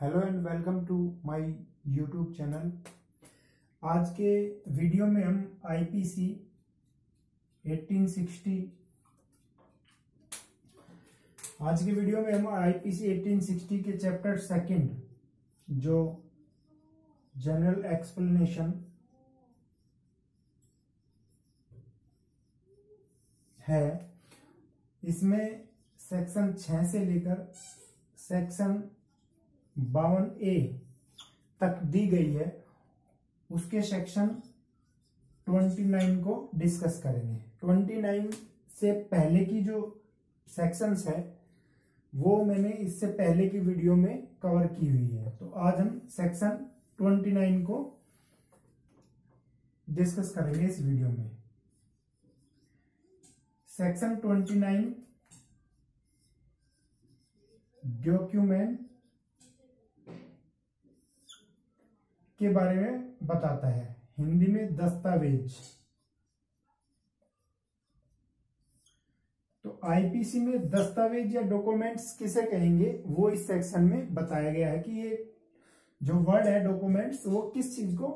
Hello and welcome to my YouTube channel. आज के video में हम आईपीसी 1860 के चैप्टर सेकंड जो जनरल एक्सप्लेनेशन है, इसमें सेक्शन 6 से लेकर सेक्शन 52A तक दी गई है, उसके सेक्शन 29 को डिस्कस करेंगे। 29 से पहले की जो सेक्शंस है वो मैंने इससे पहले की वीडियो में कवर की हुई है, तो आज हम सेक्शन 29 को डिस्कस करेंगे इस वीडियो में। सेक्शन 29 डॉक्यूमेंट के बारे में बताता है, हिंदी में दस्तावेज। तो आईपीसी में दस्तावेज या डॉक्यूमेंट्स किसे कहेंगे वो इस सेक्शन में बताया गया है कि ये जो वर्ड है डॉक्यूमेंट्स वो किस चीज को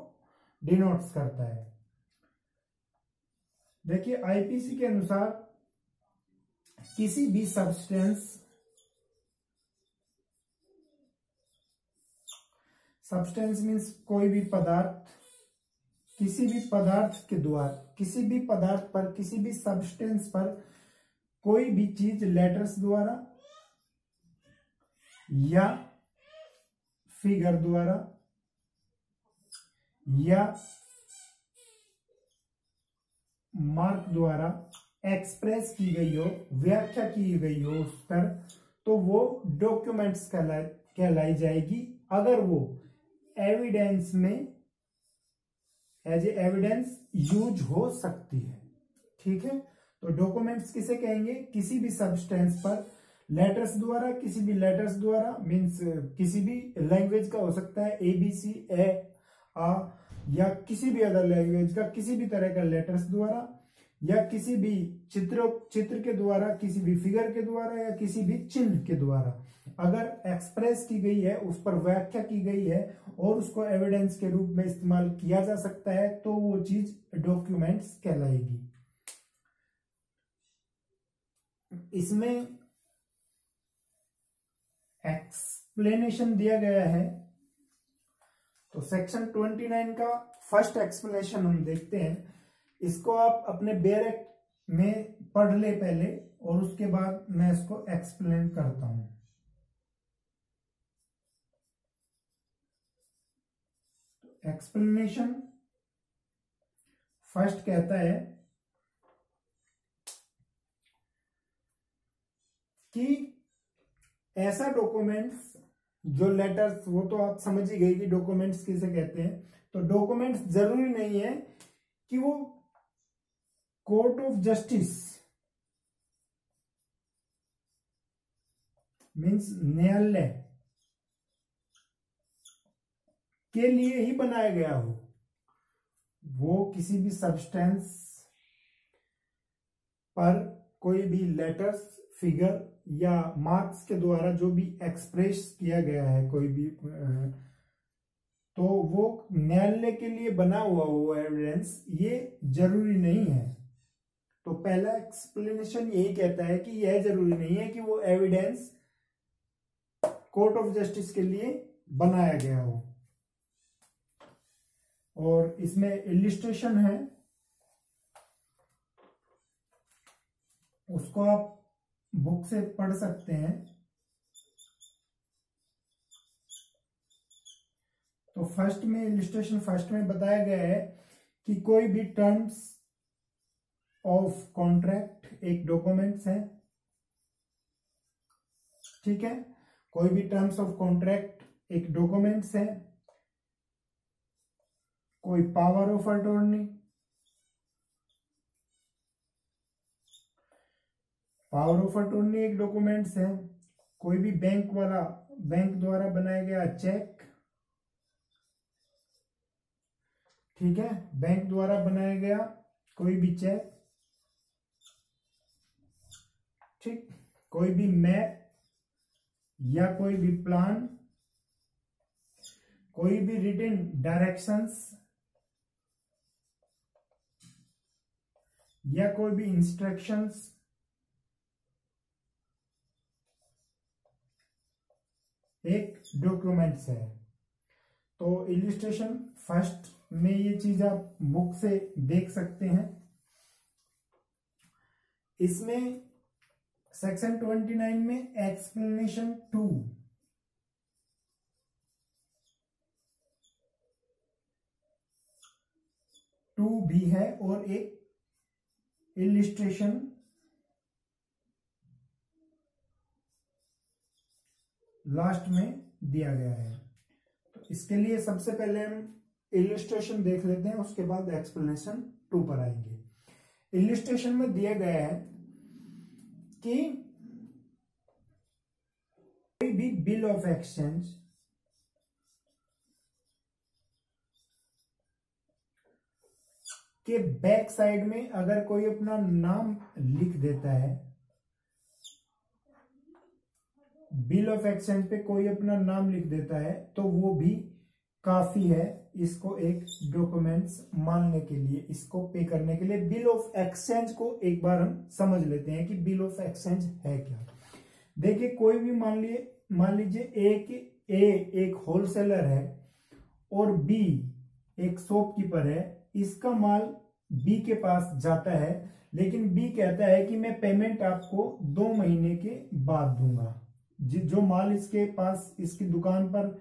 डिनोट्स करता है। देखिए, आईपीसी के अनुसार किसी भी सब्सटेंस मीन्स कोई भी पदार्थ, किसी भी पदार्थ के द्वारा किसी भी पदार्थ पर, किसी भी सब्सटेंस पर कोई भी चीज लेटर्स द्वारा या फिगर द्वारा या मार्क द्वारा एक्सप्रेस की गई हो, व्याख्या की गई हो उस पर, तो वो डॉक्यूमेंट्स कहलाई जाएगी अगर वो एविडेंस में एज ए एविडेंस यूज हो सकती है। ठीक है, तो डॉक्यूमेंट्स किसे कहेंगे? किसी भी सब्सटेंस पर लेटर्स द्वारा, किसी भी लेटर्स द्वारा मीन्स किसी भी लैंग्वेज का हो सकता है, ए बी सी ए आ या किसी भी अदर लैंग्वेज का, किसी भी तरह का लेटर्स द्वारा या किसी भी चित्र के द्वारा, किसी भी फिगर के द्वारा या किसी भी चिन्ह के द्वारा अगर एक्सप्रेस की गई है, उस पर व्याख्या की गई है और उसको एविडेंस के रूप में इस्तेमाल किया जा सकता है, तो वो चीज डॉक्यूमेंट्स कहलाएगी। इसमें एक्सप्लेनेशन दिया गया है, तो सेक्शन 29 का फर्स्ट एक्सप्लेनेशन हम देखते हैं। इसको आप अपने बेरेक में पढ़ ले पहले और उसके बाद मैं इसको एक्सप्लेन करता हूं। एक्सप्लेनेशन फर्स्ट कहता है कि ऐसा डॉक्यूमेंट्स जो लेटर्स, वो तो आप समझ ही गए कि डॉक्यूमेंट्स किसे कहते हैं। तो डॉक्यूमेंट्स जरूरी नहीं है कि वो कोर्ट ऑफ जस्टिस मीन्स न्यायालय के लिए ही बनाया गया हो, वो किसी भी सब्सटेंस पर कोई भी लेटर्स, फिगर या मार्क्स के द्वारा जो भी एक्सप्रेस किया गया है कोई भी, तो वो न्यायालय के लिए बना हुआ हो एविडेंस, ये जरूरी नहीं है। तो पहला एक्सप्लेनेशन यही कहता है कि यह जरूरी नहीं है कि वो एविडेंस कोर्ट ऑफ जस्टिस के लिए बनाया गया हो। और इसमें इलिस्ट्रेशन है, उसको आप बुक से पढ़ सकते हैं। तो फर्स्ट में इलिस्ट्रेशन फर्स्ट में बताया गया है कि कोई भी टर्म्स ऑफ कॉन्ट्रैक्ट एक डॉक्यूमेंट्स है। ठीक है, कोई भी टर्म्स ऑफ कॉन्ट्रैक्ट एक डॉक्यूमेंट्स है, कोई पावर ऑफ अटॉर्नी, एक डॉक्यूमेंट्स है, कोई भी बैंक द्वारा बनाया गया चेक, ठीक है, बैंक द्वारा बनाया गया कोई भी चेक, ठीक, कोई भी मैप या कोई भी प्लान, कोई भी रिटन डायरेक्शंस या कोई भी इंस्ट्रक्शंस एक डॉक्यूमेंट्स है। तो इलिस्ट्रेशन फर्स्ट में ये चीज आप बुक से देख सकते हैं। इसमें सेक्शन 29 में एक्सप्लेनेशन 2 भी है और एक इलिस्ट्रेशन लास्ट में दिया गया है। तो इसके लिए सबसे पहले हम इलिस्ट्रेशन देख लेते हैं, उसके बाद एक्सप्लेनेशन 2 पर आएंगे। इलिस्ट्रेशन में दिया गया है कि कोई भी बिल ऑफ एक्सचेंज, के बैक साइड में अगर कोई अपना नाम लिख देता है, बिल ऑफ एक्सचेंज पे कोई अपना नाम लिख देता है, तो वो भी काफी है इसको एक डॉक्यूमेंट्स मानने के लिए, इसको पे करने के लिए। बिल ऑफ एक्सचेंज को एक बार हम समझ लेते हैं कि बिल ऑफ एक्सचेंज है क्या। देखिए कोई भी मान लीजिए एक होलसेलर है और बी एक शॉपकीपर है। इसका माल बी के पास जाता है, लेकिन बी कहता है कि मैं पेमेंट आपको 2 महीने के बाद दूंगा। जो माल इसके पास इसकी दुकान पर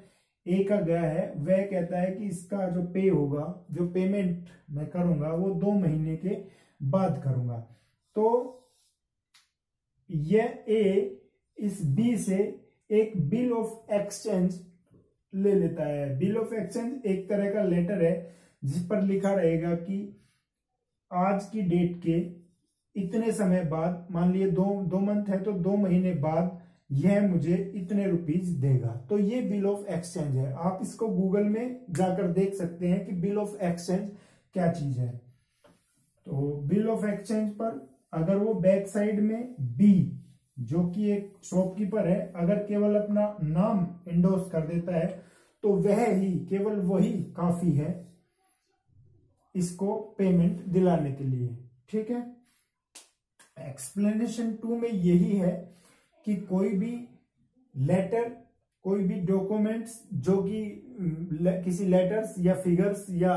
ए का गया है, वह कहता है कि इसका जो पे होगा, जो पेमेंट मैं करूंगा वो 2 महीने के बाद करूंगा। तो यह ए इस बी से एक बिल ऑफ एक्सचेंज ले लेता है। बिल ऑफ एक्सचेंज एक तरह का लेटर है जिस पर लिखा रहेगा कि आज की डेट के इतने समय बाद, मान लिए दो मंथ है तो 2 महीने बाद यह मुझे इतने रुपीस देगा। तो ये बिल ऑफ एक्सचेंज है। आप इसको गूगल में जाकर देख सकते हैं कि बिल ऑफ एक्सचेंज क्या चीज है। तो बिल ऑफ एक्सचेंज पर अगर वो बैक साइड में बी जो कि एक शॉपकीपर है, अगर केवल अपना नाम इंडोर्स कर देता है तो वह ही, केवल वही काफी है इसको पेमेंट दिलाने के लिए। ठीक है, एक्सप्लेनेशन 2 में यही है कि कोई भी लेटर, कोई भी डॉक्यूमेंट्स जो कि किसी लेटर्स या फिगर्स या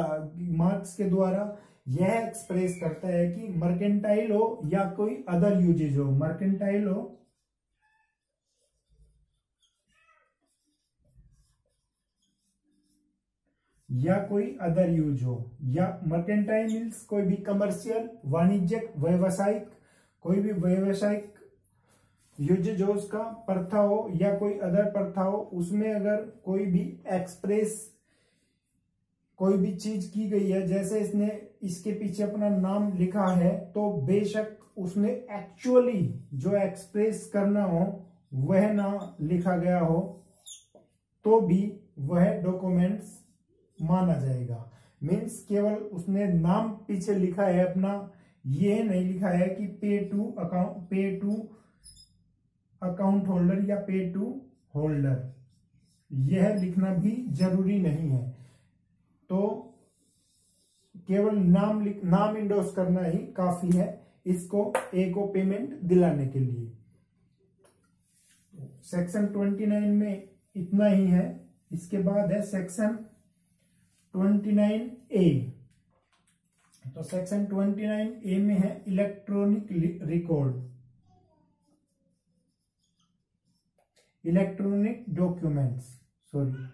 मार्क्स के द्वारा यह एक्सप्रेस करता है कि मर्केंटाइल हो या कोई अदर यूजेज हो, मर्केंटाइल हो या कोई अदर यूज हो, या मर्केंटाइल मीन्स कोई भी कमर्शियल, वाणिज्यिक, व्यावसायिक, कोई भी व्यावसायिक यूजेज हो उसका, प्रथा हो या कोई अदर प्रथा हो। उसमें अगर कोई भी एक्सप्रेस कोई भी चीज की गई है, जैसे इसने इसके पीछे अपना नाम लिखा है, तो बेशक उसने एक्चुअली जो एक्सप्रेस करना हो वह ना लिखा गया हो तो भी वह डॉक्यूमेंट्स माना जाएगा। मीन्स केवल उसने नाम पीछे लिखा है अपना, ये नहीं लिखा है कि पे टू अकाउंट होल्डर या पे टू होल्डर, यह लिखना भी जरूरी नहीं है। तो केवल नाम इंडोर्स करना ही काफी है इसको ए को पेमेंट दिलाने के लिए। सेक्शन 29 में इतना ही है। इसके बाद है सेक्शन 29A। तो सेक्शन 29A में है electronic record, electronic documents, sorry.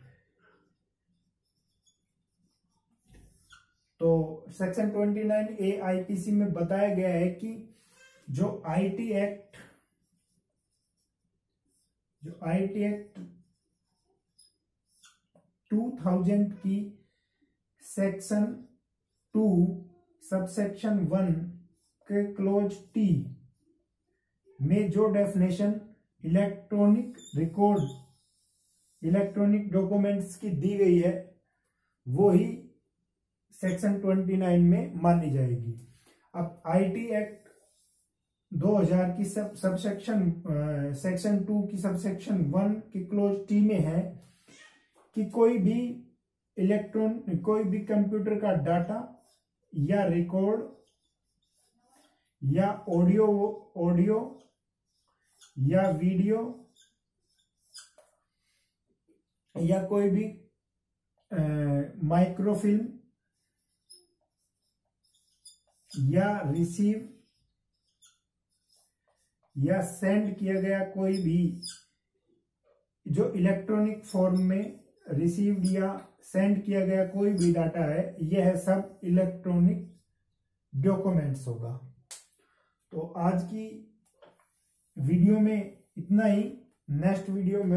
तो सेक्शन 29A आईपीसी में बताया गया है कि जो आईटी एक्ट 2000 की सेक्शन 2 सबसेक्शन 1 के क्लोज टी में जो definition electronic record, electronic documents की दी गई है, वो ही सेक्शन 29 में मानी जाएगी। अब आईटी एक्ट 2000 की सबसेक्शन सेक्शन 2 की सबसेक्शन 1 के क्लोज टी में है कि कोई भी कंप्यूटर का डाटा या रिकॉर्ड या ऑडियो या वीडियो या कोई भी माइक्रोफिल्म या रिसीव या सेंड किया गया कोई भी जो इलेक्ट्रॉनिक फॉर्म में रिसीव्ड या सेंड किया गया कोई भी डाटा है, यह है सब इलेक्ट्रॉनिक डॉक्यूमेंट्स होगा। तो आज की वीडियो में इतना ही, नेक्स्ट वीडियो में